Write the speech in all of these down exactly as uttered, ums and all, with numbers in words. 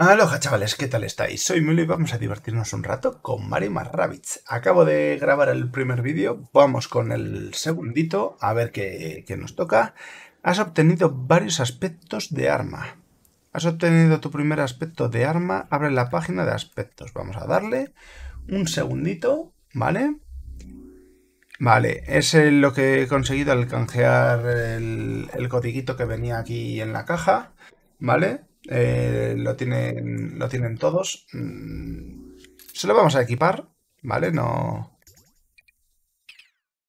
Aloha chavales, ¿qué tal estáis? Soy Milo y vamos a divertirnos un rato con Mario más Rabbids. Acabo de grabar el primer vídeo, vamos con el segundito a ver qué, qué nos toca. Has obtenido varios aspectos de arma. Has obtenido tu primer aspecto de arma, abre la página de aspectos. Vamos a darle un segundito, ¿vale? Vale, es lo que he conseguido al canjear el, el codiguito que venía aquí en la caja, ¿vale? Eh, lo, tienen, lo tienen todos. Mm, se lo vamos a equipar, ¿vale? No...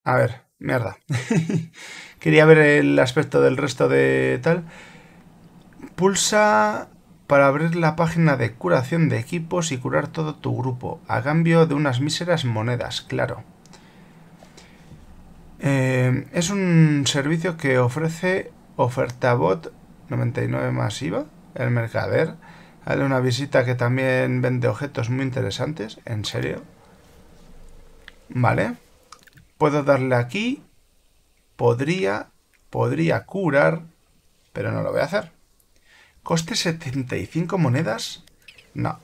A ver, mierda. Quería ver el aspecto del resto de tal. Pulsa para abrir la página de curación de equipos y curar todo tu grupo, a cambio de unas míseras monedas, claro. Eh, es un servicio que ofrece OfertaBot noventa y nueve más I V A. El mercader, dale una visita, que también vende objetos muy interesantes, en serio. Vale, puedo darle aquí, podría, podría curar, pero no lo voy a hacer. ¿Coste setenta y cinco monedas? No,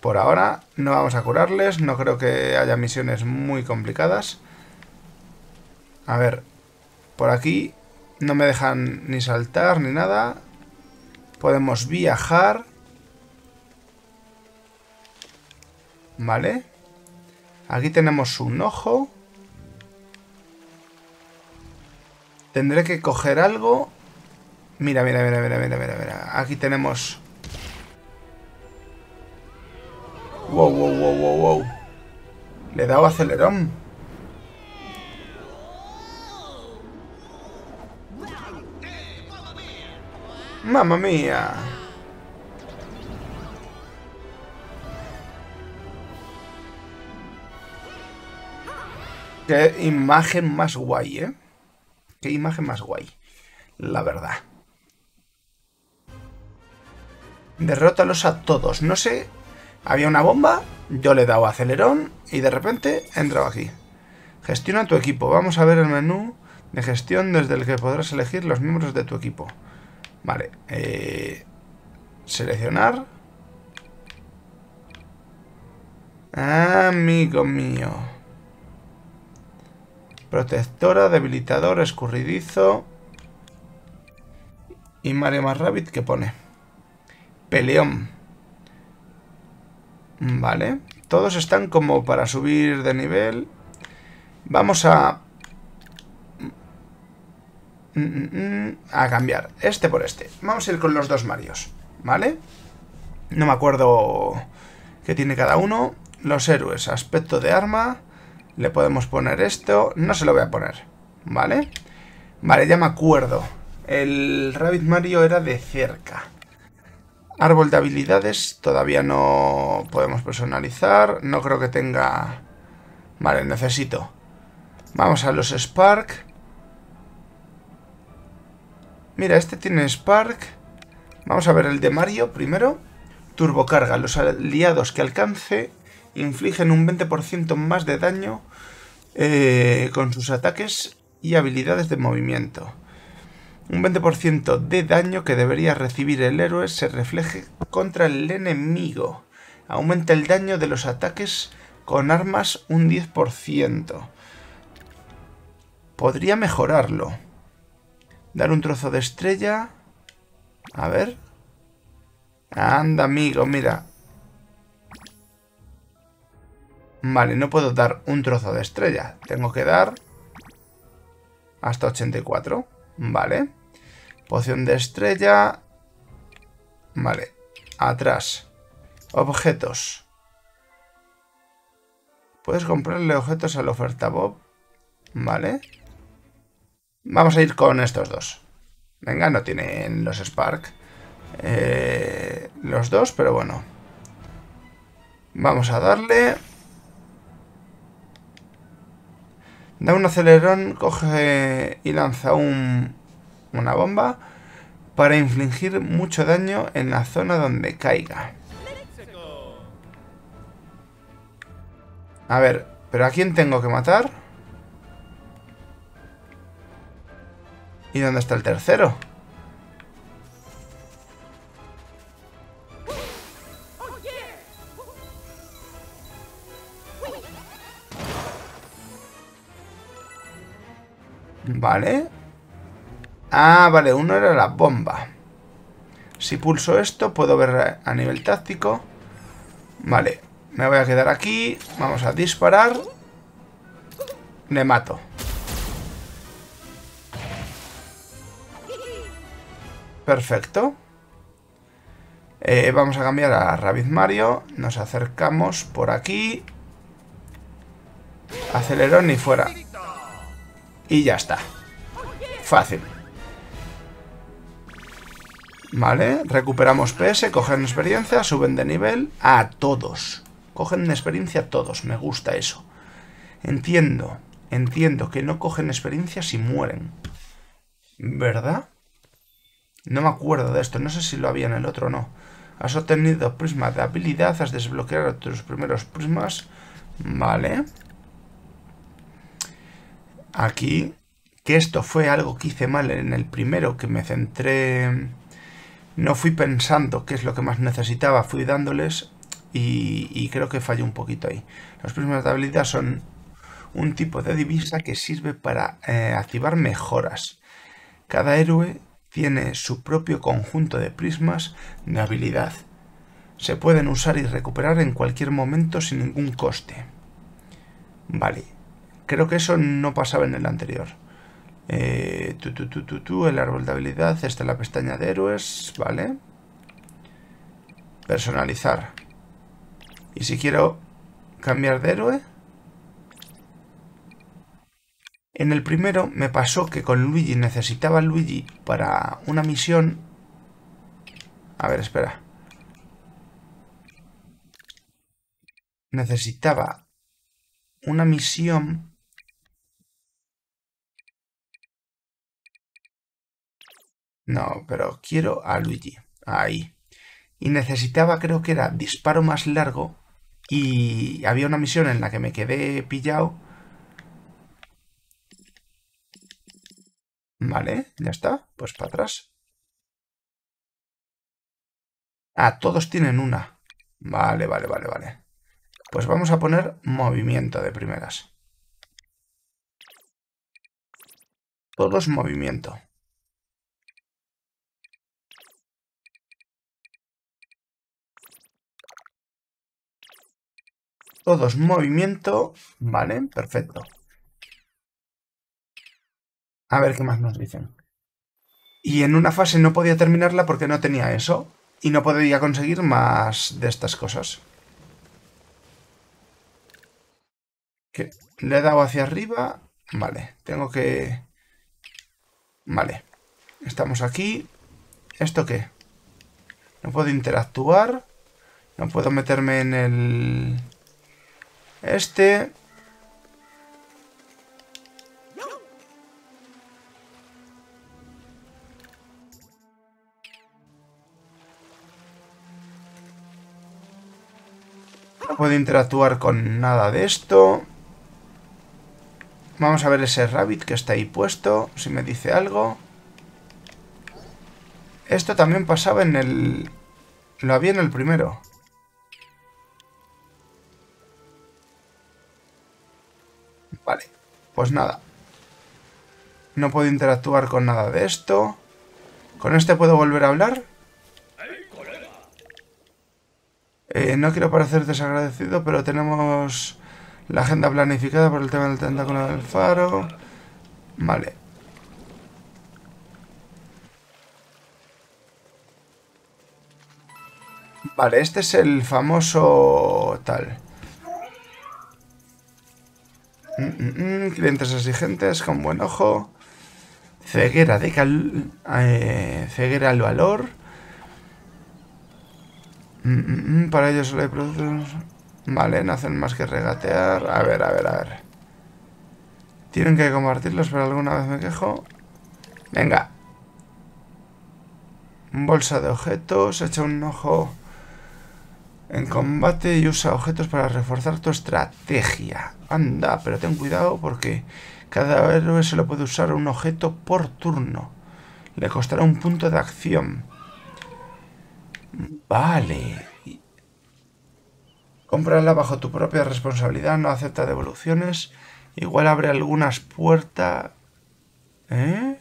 por ahora no vamos a curarles, no creo que haya misiones muy complicadas. A ver, por aquí no me dejan ni saltar ni nada. Podemos viajar. Vale. Aquí tenemos un ojo. Tendré que coger algo. Mira, mira, mira, mira, mira, mira, mira. Aquí tenemos... Wow, wow, wow, wow, wow. Le he dado acelerón. ¡Mamma mía! ¡Qué imagen más guay, eh! ¡Qué imagen más guay! La verdad. Derrótalos a todos. No sé... Había una bomba, yo le he dado acelerón y de repente he entrado aquí. Gestiona tu equipo. Vamos a ver el menú de gestión desde el que podrás elegir los miembros de tu equipo. Vale, eh, seleccionar. Amigo mío. Protectora, debilitador, escurridizo. Y Mario más Rabbids, ¿qué pone? Peleón. Vale, todos están como para subir de nivel. Vamos a... a cambiar este por este. Vamos a ir con los dos Marios, ¿vale? No me acuerdo qué tiene cada uno. Los héroes, aspecto de arma. Le podemos poner esto. No se lo voy a poner, ¿vale? Vale, ya me acuerdo. El Rabbid Mario era de cerca. Árbol de habilidades. Todavía no podemos personalizar. No creo que tenga... Vale, necesito. Vamos a los Spark. Mira, este tiene Spark. Vamos a ver el de Mario primero. Turbocarga. Los aliados que alcance infligen un veinte por ciento más de daño eh, con sus ataques y habilidades de movimiento. Un veinte por ciento de daño que debería recibir el héroe se refleje contra el enemigo. Aumenta el daño de los ataques con armas un diez por ciento. Podría mejorarlo. Dar un trozo de estrella. A ver. Anda, amigo, mira. Vale, no puedo dar un trozo de estrella. Tengo que dar hasta ochenta y cuatro. Vale. Poción de estrella. Vale. Atrás. Objetos. Puedes comprarle objetos a la oferta Bob. Vale. Vamos a ir con estos dos. Venga, no tienen los Spark. Eh, los dos, pero bueno. Vamos a darle. Da un acelerón, coge y lanza un, una bomba para infligir mucho daño en la zona donde caiga. A ver, ¿pero a quién tengo que matar? ¿Y dónde está el tercero? Vale. Ah, vale, uno era la bomba. Si pulso esto, puedo ver a nivel táctico. Vale, me voy a quedar aquí. Vamos a disparar. Le mato. Perfecto. Eh, vamos a cambiar a Rabbids Mario. Nos acercamos por aquí. Acelerón y fuera. Y ya está. Fácil. Vale, recuperamos P S, cogen experiencia, suben de nivel a todos. Cogen experiencia todos, me gusta eso. Entiendo, entiendo que no cogen experiencia si mueren. ¿Verdad? No me acuerdo de esto, no sé si lo había en el otro o no. Has obtenido prismas de habilidad, has desbloqueado tus primeros prismas. Vale. Aquí, que esto fue algo que hice mal en el primero, que me centré... No fui pensando qué es lo que más necesitaba, fui dándoles y, y creo que fallé un poquito ahí. Los prismas de habilidad son un tipo de divisa que sirve para eh, activar mejoras. Cada héroe tiene su propio conjunto de prismas de habilidad. Se pueden usar y recuperar en cualquier momento sin ningún coste. Vale, creo que eso no pasaba en el anterior. Eh, tu, tu, tu, tu, tu, el árbol de habilidad, esta es la pestaña de héroes, vale. Personalizar. Y si quiero cambiar de héroe. En el primero me pasó que con Luigi necesitaba a Luigi para una misión. A ver, espera. Necesitaba una misión. No, pero quiero a Luigi. Ahí. Y necesitaba, creo que era disparo más largo. Y había una misión en la que me quedé pillado. Vale, ya está. Pues para atrás. Ah, todos tienen una. Vale, vale, vale, vale. Pues vamos a poner movimiento de primeras. Todos movimiento. Todos movimiento, vale, perfecto. A ver qué más nos dicen. Y en una fase no podía terminarla porque no tenía eso. Y no podía conseguir más de estas cosas. ¿Qué? Le he dado hacia arriba. Vale, tengo que... Vale. Estamos aquí. ¿Esto qué? No puedo interactuar. No puedo meterme en el... Este. No puedo interactuar con nada de esto. Vamos a ver ese Rabbid que está ahí puesto. Si me dice algo. Esto también pasaba en el... Lo había en el primero. Vale, pues nada. No puedo interactuar con nada de esto. ¿Con este puedo volver a hablar? Eh, no quiero parecer desagradecido, pero tenemos la agenda planificada por el tema del tentáculo del faro. Vale. Vale, este es el famoso tal... Mm, mm, clientes exigentes con buen ojo, ceguera de cal... eh, ceguera al valor. Mm, mm, para ellos solo hay productos. Vale, no hacen más que regatear. A ver, a ver, a ver. Tienen que compartirlos, pero alguna vez me quejo. Venga. Bolsa de objetos. Echa un ojo en combate y usa objetos para reforzar tu estrategia. Anda, pero ten cuidado porque cada héroe solo puede usar un objeto por turno. Le costará un punto de acción. Vale. Cómprala bajo tu propia responsabilidad, no acepta devoluciones. Igual abre algunas puertas ¿Eh?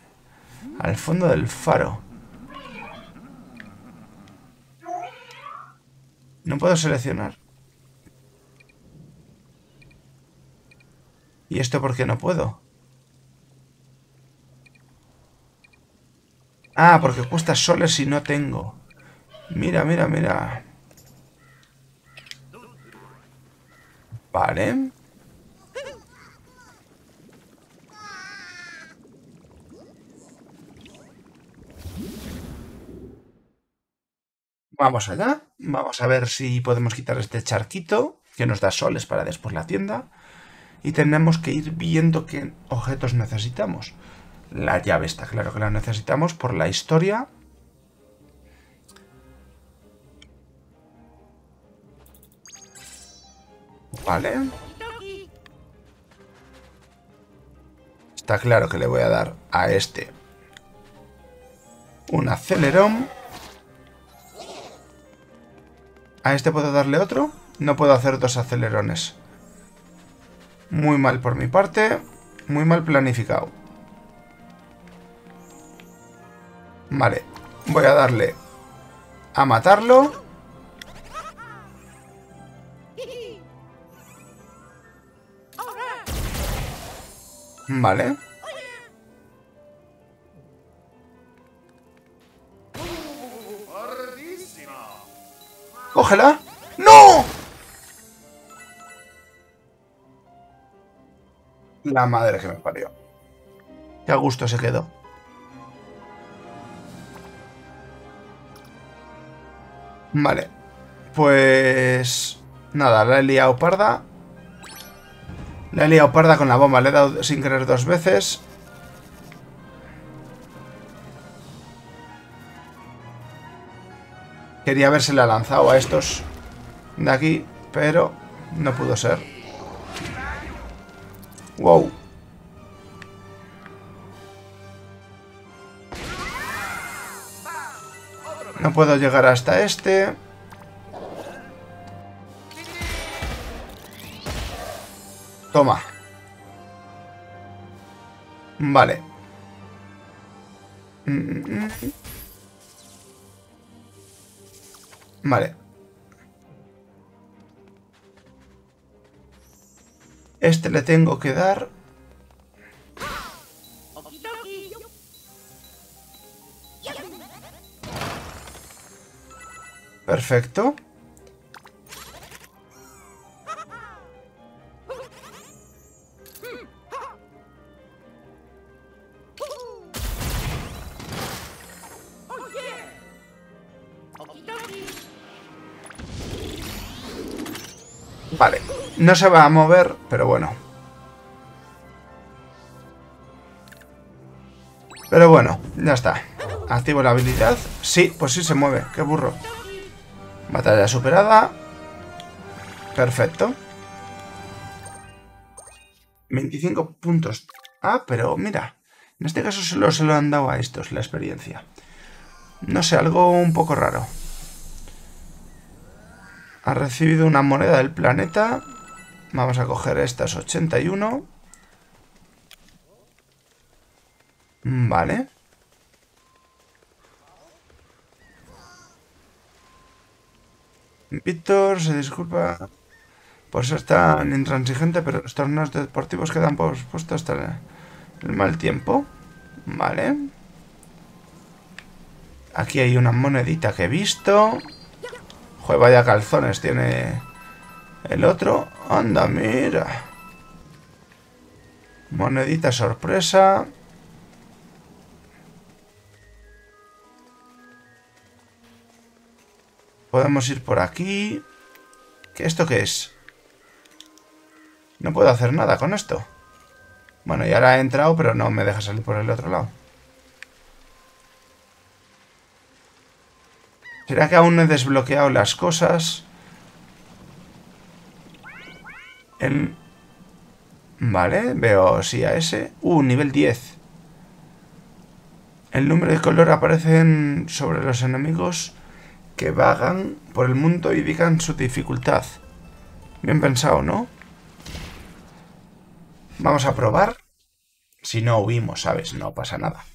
Al fondo del faro. No puedo seleccionar. ¿Y esto por qué no puedo? Ah, porque cuesta soles y no tengo. Mira, mira, mira. Vale. Vamos allá. Vamos a ver si podemos quitar este charquito que nos da soles para después la tienda. Y tenemos que ir viendo qué objetos necesitamos. La llave está claro que la necesitamos por la historia. Vale. Está claro que le voy a dar a este un acelerón. ¿A este puedo darle otro? No puedo hacer dos acelerones. Muy mal por mi parte. Muy mal planificado. Vale, voy a darle a matarlo. Vale. ¡Cógela! ¡No! La madre que me parió. Qué a gusto se quedó. Vale, pues nada, la he liado parda. La he liado parda con la bomba, le he dado sin querer dos veces. Quería haberse la lanzado a estos de aquí, pero no pudo ser. Wow. No puedo llegar hasta este. Toma. Vale. Vale. Este le tengo que dar. Perfecto. Vale, no se va a mover, pero bueno. Pero bueno, ya está. Activo la habilidad. Sí, pues sí se mueve, qué burro. Batalla superada. Perfecto. veinticinco puntos. Ah, pero mira. En este caso solo se lo han dado a estos la experiencia. No sé, algo un poco raro. Ha recibido una moneda del planeta. Vamos a coger estas ochenta y uno. Vale. Víctor se disculpa por ser tan intransigente, pero los torneos deportivos quedan pospuestos hasta el mal tiempo. Vale. Aquí hay una monedita que he visto. Joder, vaya calzones tiene el otro. Anda, mira. Monedita sorpresa. Podemos ir por aquí. ¿Qué, esto qué es? No puedo hacer nada con esto. Bueno, ya la he entrado, pero no me deja salir por el otro lado. ¿Será que aún no he desbloqueado las cosas? El... Vale, veo sí a ese. Uh, nivel diez. El número de color aparecen sobre los enemigos que vagan por el mundo y digan su dificultad. Bien pensado, ¿no? Vamos a probar. Si no vimos, ¿sabes? No pasa nada.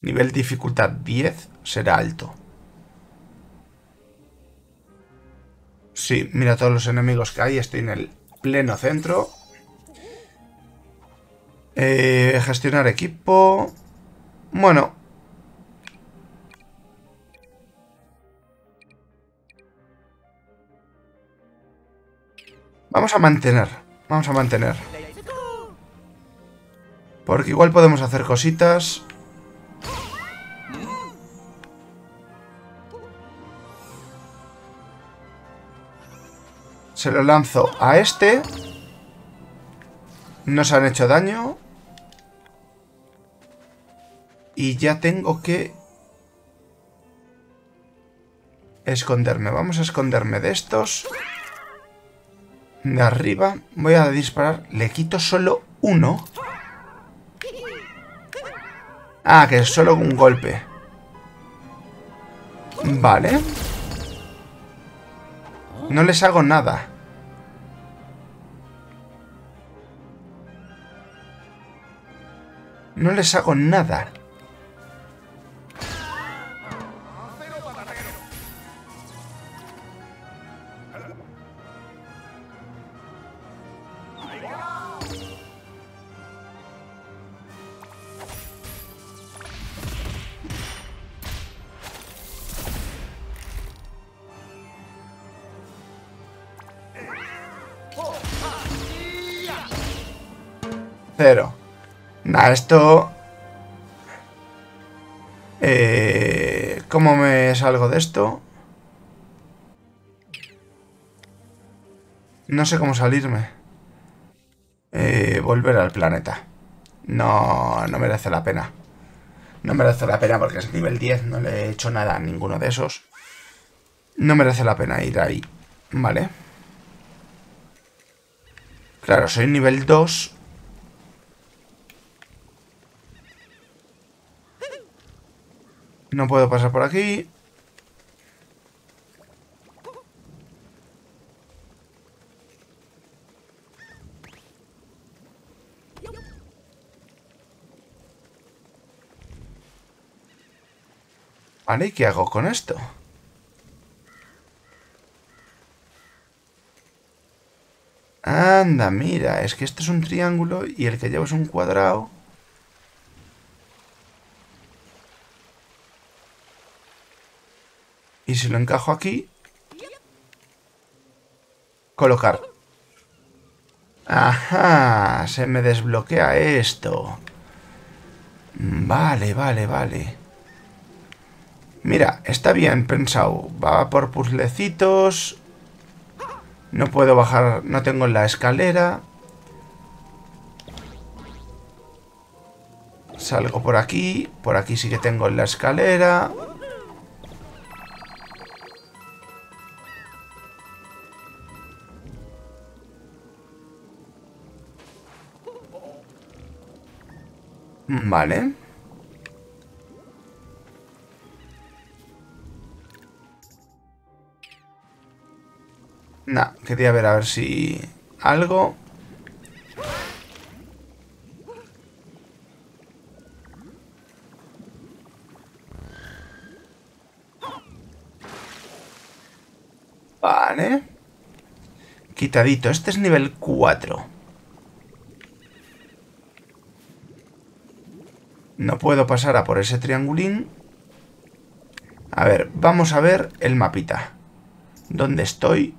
Nivel dificultad diez será alto. Sí, mira todos los enemigos que hay. Estoy en el pleno centro. Eh, gestionar equipo. Bueno. Vamos a mantener. Vamos a mantener. Porque igual podemos hacer cositas. Se lo lanzo a este. Nos han hecho daño. Y ya tengo que esconderme. Vamos a esconderme de estos. De arriba. Voy a disparar. Le quito solo uno. Ah, que es solo un golpe. Vale. No les hago nada. No les hago nada. Cero. Nada, esto... Eh, ¿Cómo me salgo de esto? No sé cómo salirme. Eh, volver al planeta. No, no merece la pena. No merece la pena porque es nivel diez. No le he hecho nada a ninguno de esos. No merece la pena ir ahí. Vale. Claro, soy nivel dos... No puedo pasar por aquí. Vale, ¿y qué hago con esto? Anda, mira, es que esto es un triángulo y el que llevo es un cuadrado. Y si lo encajo aquí... Colocar. Ajá, se me desbloquea esto. Vale, vale, vale. Mira, está bien pensado. Va por puzzlecitos. No puedo bajar, no tengo la escalera. Salgo por aquí. Por aquí sí que tengo la escalera... Vale. Nah, quería ver a ver si... algo... Vale. Quitadito. Este es nivel cuatro. No puedo pasar a por ese triangulín. A ver, vamos a ver el mapita. ¿Dónde estoy?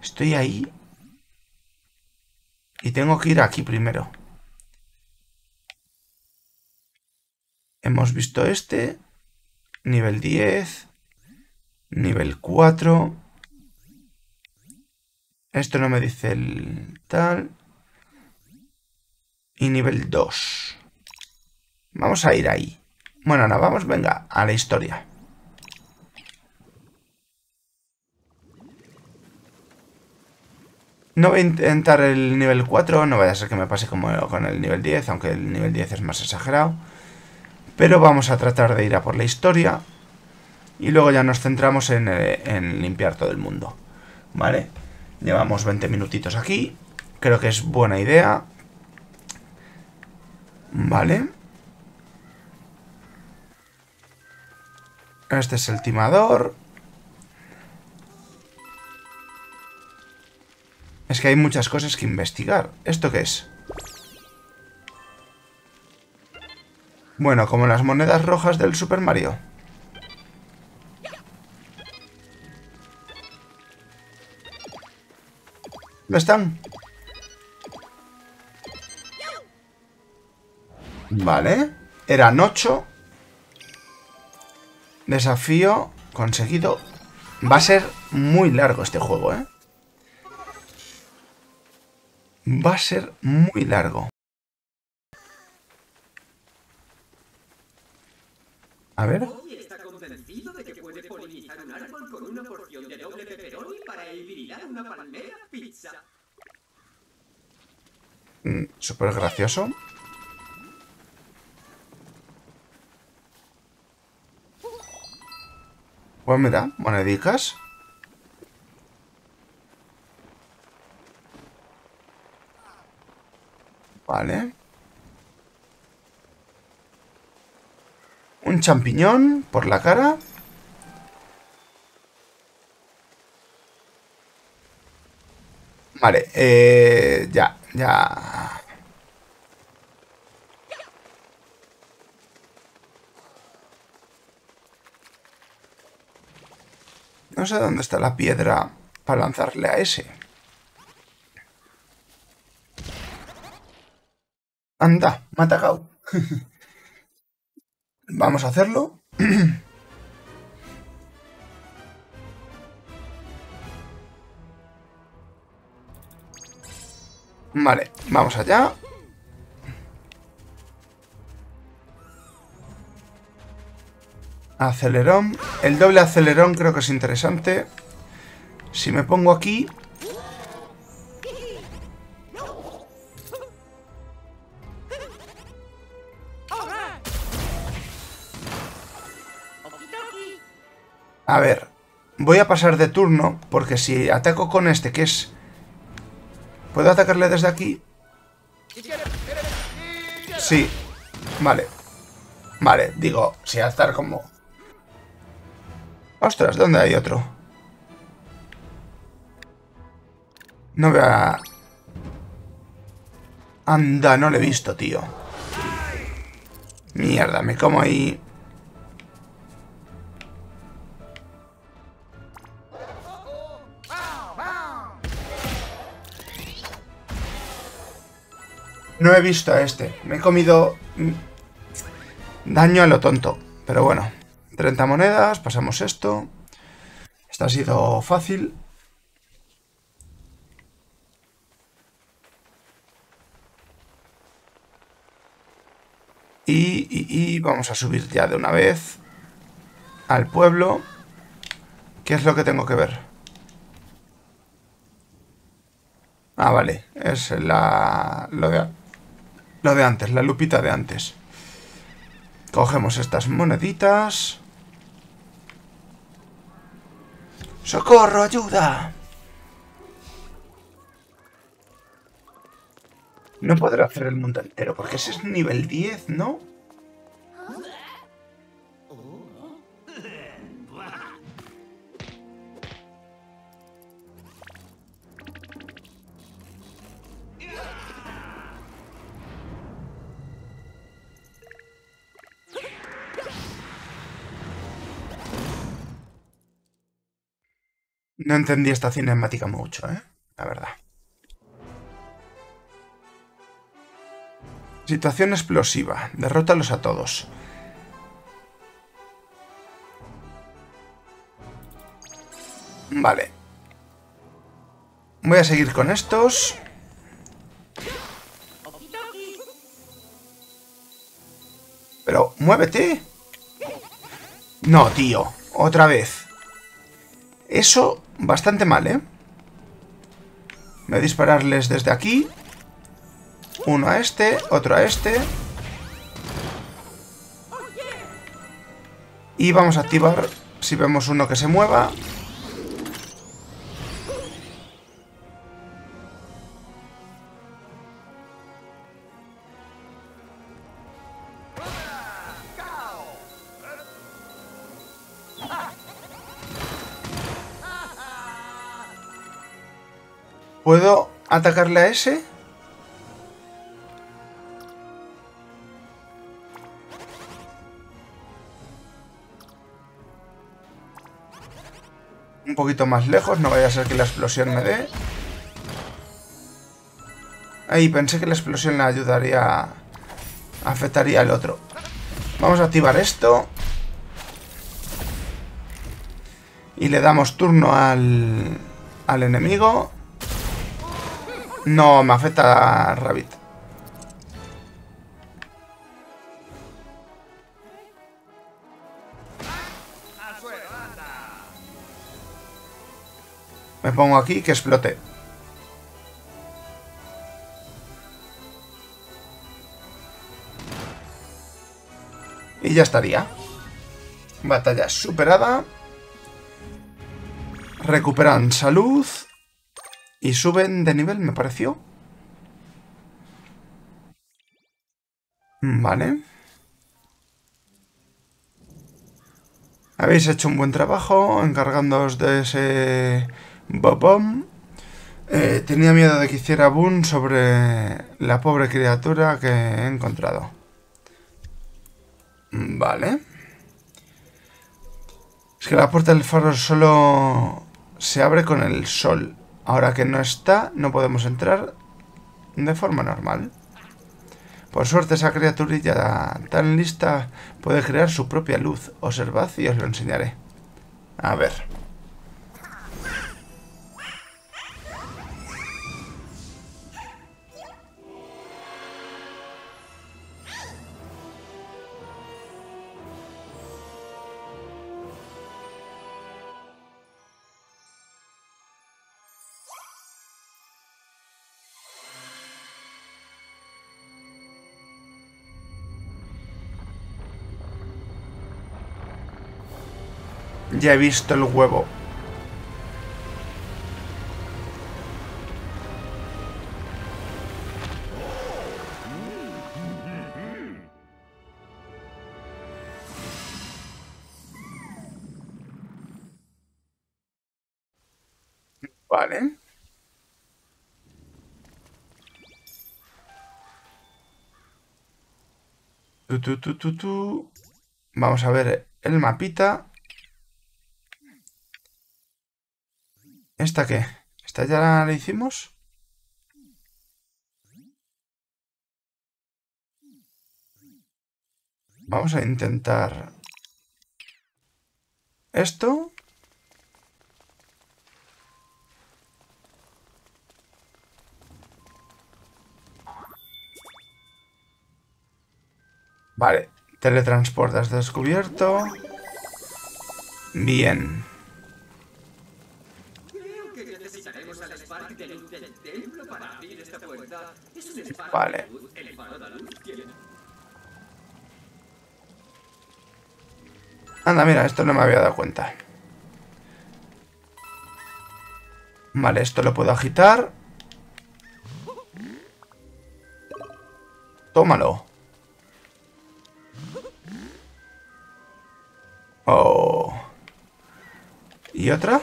Estoy ahí. Y tengo que ir aquí primero. Hemos visto este. Nivel diez. Nivel cuatro. Esto no me dice el tal. Y nivel dos. Vamos a ir ahí. Bueno, no, vamos, venga, a la historia. No voy a intentar el nivel cuatro, no vaya a ser que me pase como con el nivel diez, aunque el nivel diez es más exagerado. Pero vamos a tratar de ir a por la historia. Y luego ya nos centramos en, en limpiar todo el mundo. ¿Vale? Llevamos veinte minutitos aquí. Creo que es buena idea. Vale. Este es el timador. Es que hay muchas cosas que investigar. ¿Esto qué es? Bueno, como las monedas rojas del Super Mario. ¿Dónde están? Vale. Eran ocho. Desafío conseguido. Va a ser muy largo este juego, ¿eh? Va a ser muy largo. A ver. Hoy está convencido de que puede polinizar un árbol con una porción de doble pepperoni para hibrilar una palmera pizza. Mm, súper gracioso. Pues mira, monedicas. Vale. Un champiñón por la cara. Vale, eh, ya, ya. No sé dónde está la piedra para lanzarle a ese. Anda, me ha atacado. Vamos a hacerlo. Vale, vamos allá. Acelerón. El doble acelerón creo que es interesante. Si me pongo aquí... A ver, voy a pasar de turno, porque si ataco con este, que es... ¿Puedo atacarle desde aquí? Sí, vale. Vale, digo, si atar como... Ostras, ¿dónde hay otro? No veo a... Anda, no lo he visto, tío. Mierda, me como ahí... No he visto a este. Me he comido daño a lo tonto. Pero bueno. treinta monedas. Pasamos esto. Esto ha sido fácil. Y, y, y vamos a subir ya de una vez al pueblo. ¿Qué es lo que tengo que ver? Ah, vale. Es la... Lo de... Lo de antes, la lupita de antes. Cogemos estas moneditas. ¡Socorro, ayuda! No podré hacer el mundo entero, porque ese es nivel diez, ¿no? No entendí esta cinemática mucho, ¿eh? La verdad. Situación explosiva. Derrótalos a todos. Vale. Voy a seguir con estos. Pero, muévete. No, tío. Otra vez. Eso... Bastante mal, ¿eh? Voy a dispararles desde aquí. Uno a este, otro a este. Y vamos a activar si vemos uno que se mueva. ¿Puedo atacarle a ese? Un poquito más lejos, no vaya a ser que la explosión me dé. Ahí, pensé que la explosión le ayudaría, afectaría al otro. Vamos a activar esto. Y le damos turno al, al enemigo. No, me afecta a Rabbid. Me pongo aquí que explote. Y ya estaría. Batalla superada. Recuperan salud. Y suben de nivel, me pareció. Vale. Habéis hecho un buen trabajo encargándoos de ese Bobom. Eh, tenía miedo de que hiciera boom sobre la pobre criatura que he encontrado. Vale. Es que la puerta del faro solo se abre con el sol. Ahora que no está, no podemos entrar de forma normal. Por suerte, esa criaturilla tan lista puede crear su propia luz. Observad y os lo enseñaré. A ver. Ya he visto el huevo. Vale. Tu, tu, tu, tu, tu. Vamos a ver el mapita. ¿Esta qué? ¿Esta ya la hicimos? Vamos a intentar esto. Vale, teletransportas descubierto. Bien. Vale. Anda, mira, esto no me había dado cuenta. Vale, esto lo puedo agitar. Tómalo. Oh. ¿Y otra?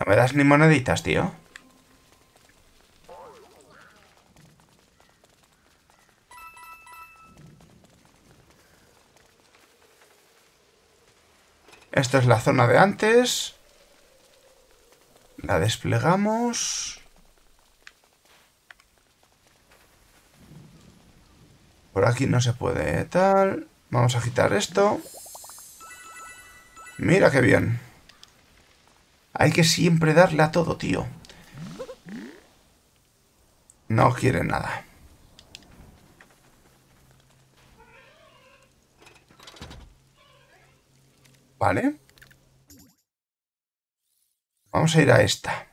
No me das ni moneditas, tío. Esta es la zona de antes. La desplegamos. Por aquí no se puede tal. Vamos a quitar esto. Mira qué bien. Hay que siempre darle a todo, tío. No quiere nada. Vale. Vamos a ir a esta.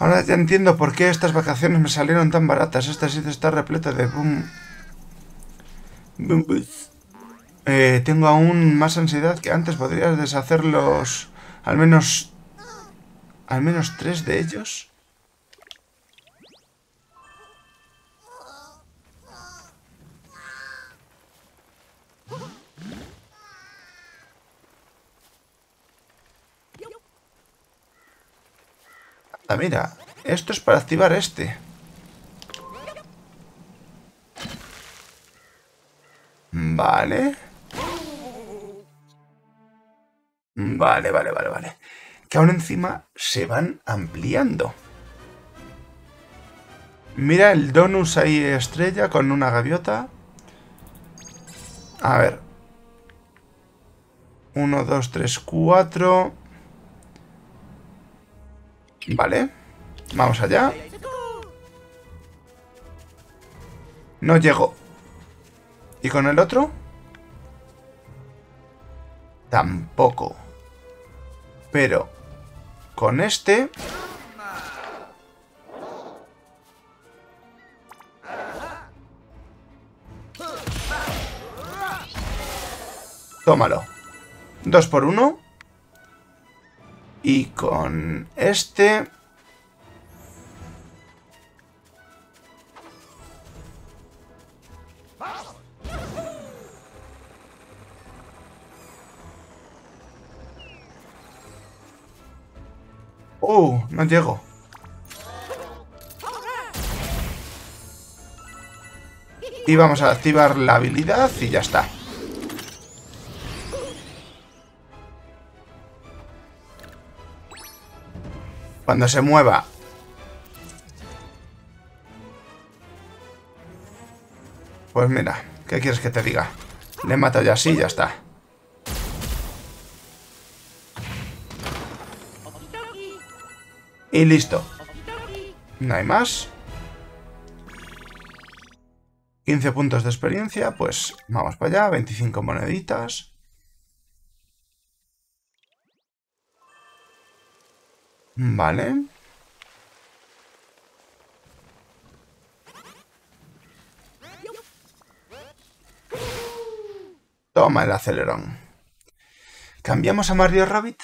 Ahora ya entiendo por qué estas vacaciones me salieron tan baratas. Esta sitio está repleta de boom. boom, boom. Eh, tengo aún más ansiedad que antes. Podrías deshacerlos al menos al menos tres de ellos. Ah, mira, esto es para activar este. Vale. Vale, vale, vale, vale. Que aún encima se van ampliando. Mira el donus ahí estrella con una gaviota. A ver. Uno, dos, tres, cuatro. Vale. Vamos allá. No llegó. ¿Y con el otro? Tampoco. Pero con este... Tómalo. Dos por uno. Y con este... Uh, no llego. Y vamos a activar la habilidad y ya está. Cuando se mueva. Pues mira, ¿qué quieres que te diga? Le he matado ya así y ya está. Y listo. No hay más. quince puntos de experiencia. Pues vamos para allá. veinticinco moneditas. Vale. Toma el acelerón. ¿Cambiamos a Mario Rabbit?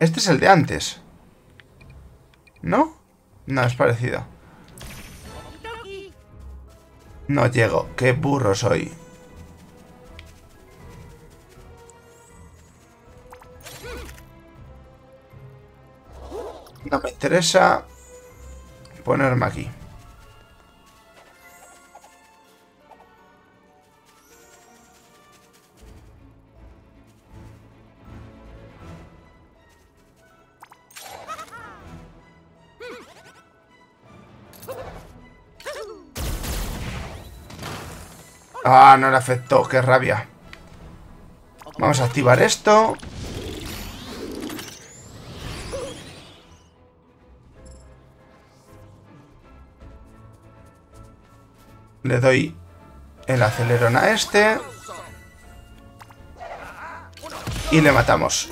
Este es el de antes, ¿no? No, es parecido. No llego, qué burro soy. No me interesa ponerme aquí. Ah, no le afectó, qué rabia. Vamos a activar esto. Le doy el acelerón a este. Y le matamos.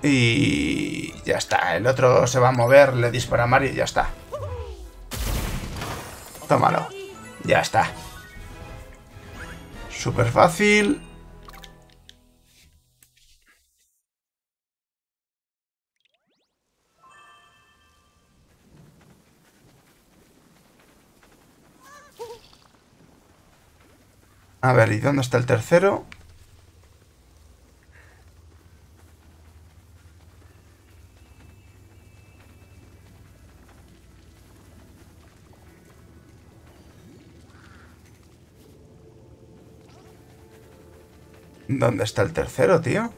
Y ya está, el otro se va a mover, le dispara a Mario y ya está. Tómalo. Ya está. Súper fácil. A ver, ¿y dónde está el tercero? ¿Dónde está el tercero, tío?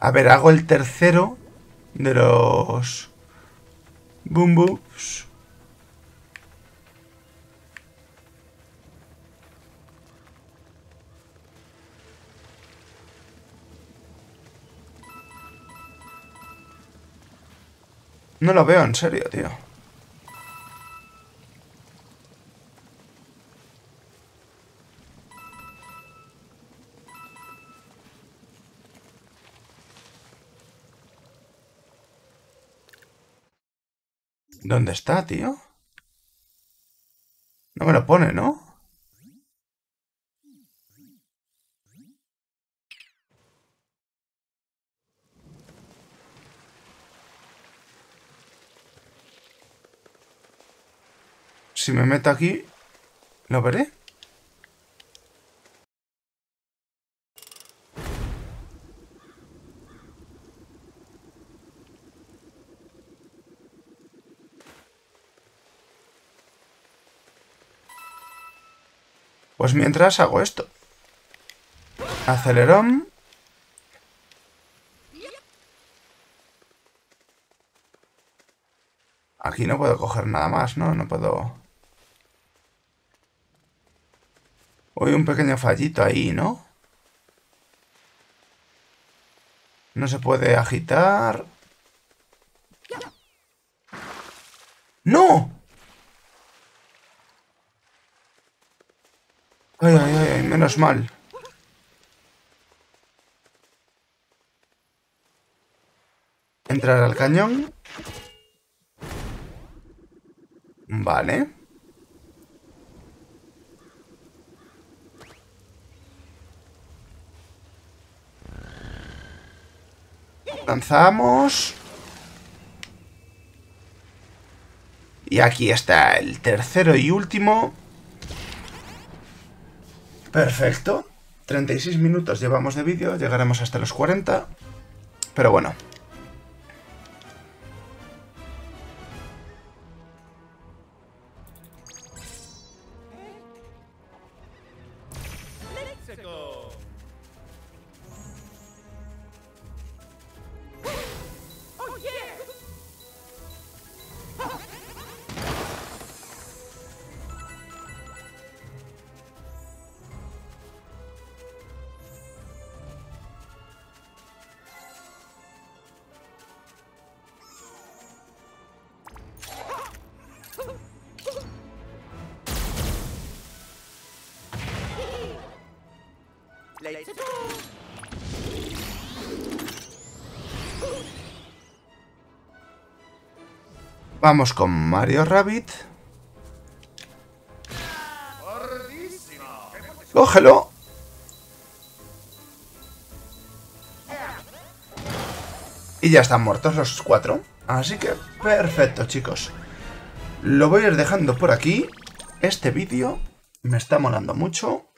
A ver, hago el tercero de los Boom Boops. No lo veo, en serio, tío. ¿Dónde está, tío? No me lo pone, ¿no? Si me meto aquí, ¿lo veré? Pues mientras hago esto. Acelerón. Aquí no puedo coger nada más, ¿no? No puedo... Uy, un pequeño fallito ahí, ¿no? No se puede agitar. ¡No! Ay, ay, ay, menos mal. Entrar al cañón. Vale. Lanzamos. Y aquí está el tercero y último. Perfecto, treinta y seis minutos llevamos de vídeo, llegaremos hasta los cuarenta, pero bueno. Vamos con Mario Rabbid. ¡Cógelo! Y ya están muertos los cuatro. Así que perfecto, chicos. Lo voy a ir dejando por aquí. Este vídeo me está molando mucho.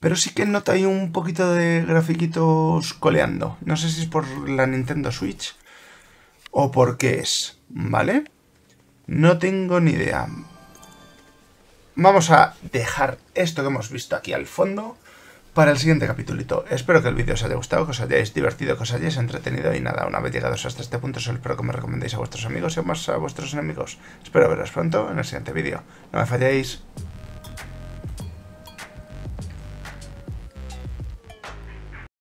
Pero sí que noto ahí un poquito de grafiquitos coleando. No sé si es por la Nintendo Switch o por qué es, ¿vale? No tengo ni idea. Vamos a dejar esto que hemos visto aquí al fondo para el siguiente capitulito. Espero que el vídeo os haya gustado, que os hayáis divertido, que os hayáis entretenido y nada, una vez llegados hasta este punto, solo espero que me recomendéis a vuestros amigos y más a vuestros enemigos. Espero veros pronto en el siguiente vídeo. No me falléis.